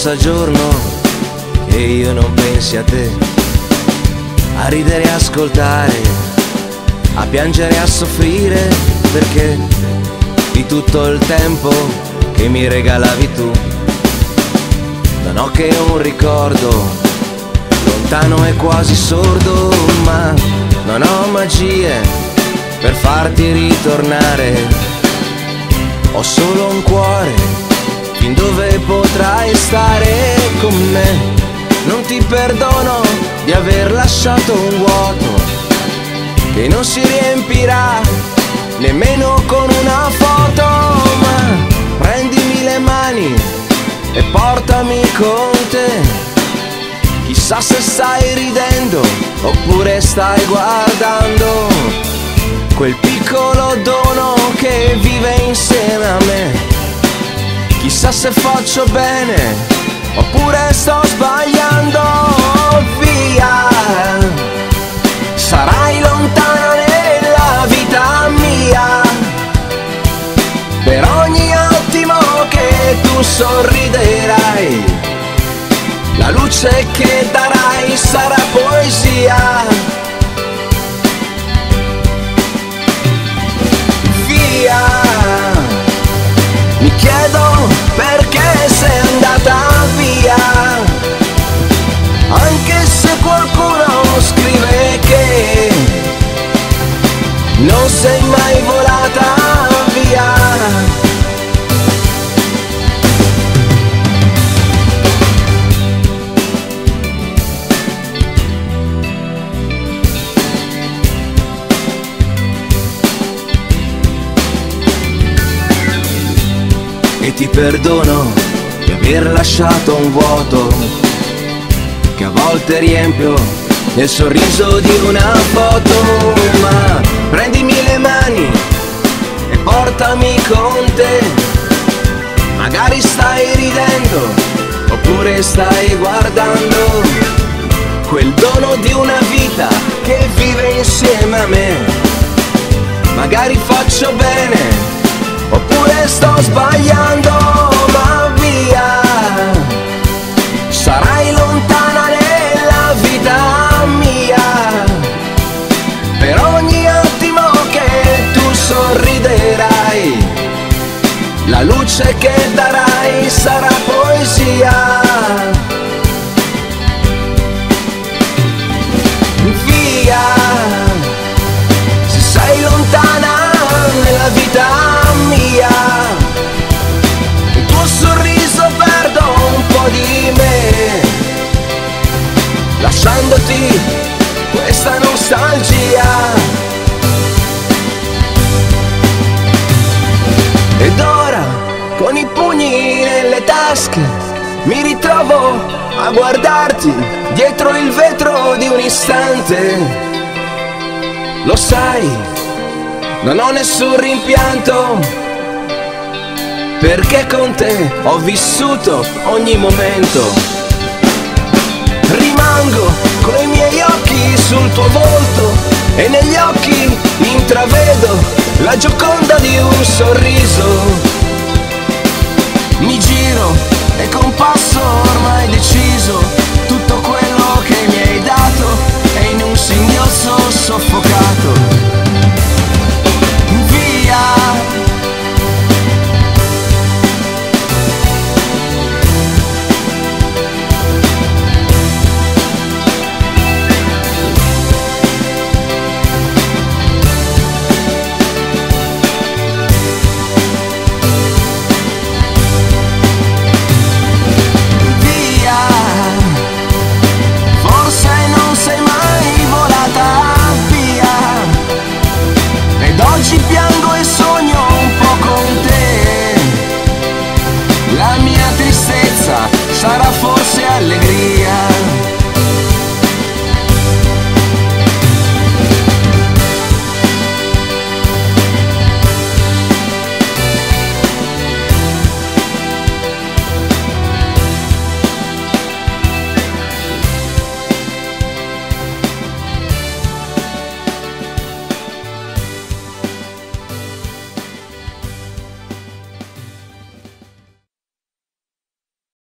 passa giorno e io non pensi a te, a ridere e ascoltare, a piangere e a soffrire, perché di tutto il tempo che mi regalavi tu non ho che un ricordo lontano e quasi sordo, ma non ho magie per farti ritornare, ho solo un cuore fin dove potrai stare con me. Non ti perdono di aver lasciato un vuoto che non si riempirà nemmeno con una foto, ma prendimi le mani e portami con te. Chissà se stai ridendo oppure stai guardando quel piccolo dono che vive insieme a me. Chissà se faccio bene oppure sto sbagliando. Via, sarai lontana nella vita mia, per ogni attimo che tu sorriderai, la luce che darai sarà poesia. Via, mi chiedo perché sei andata via, anche se qualcuno scrive che non sei mai volata via. E ti perdono di aver lasciato un vuoto che a volte riempio nel sorriso di una foto, ma prendimi le mani e portami con te. Magari stai ridendo oppure stai guardando quel dono di una vita che vive insieme a me. Magari faccio bene oppure sto sbagliando, ma via, sarai lontana nella vita mia, per ogni attimo che tu sorriderai, la luce che darai sarà poesia. Via, se sei lontana nella vita mia, il tuo sorriso perdo un po' di me, lasciandoti questa nostalgia. Ed ora con i pugni nelle tasche mi ritrovo a guardarti dietro il vetro di un istante. Lo sai, non ho nessun rimpianto, perché con te ho vissuto ogni momento. Rimango coi miei occhi sul tuo volto e negli occhi intravedo la gioconda di un sorriso.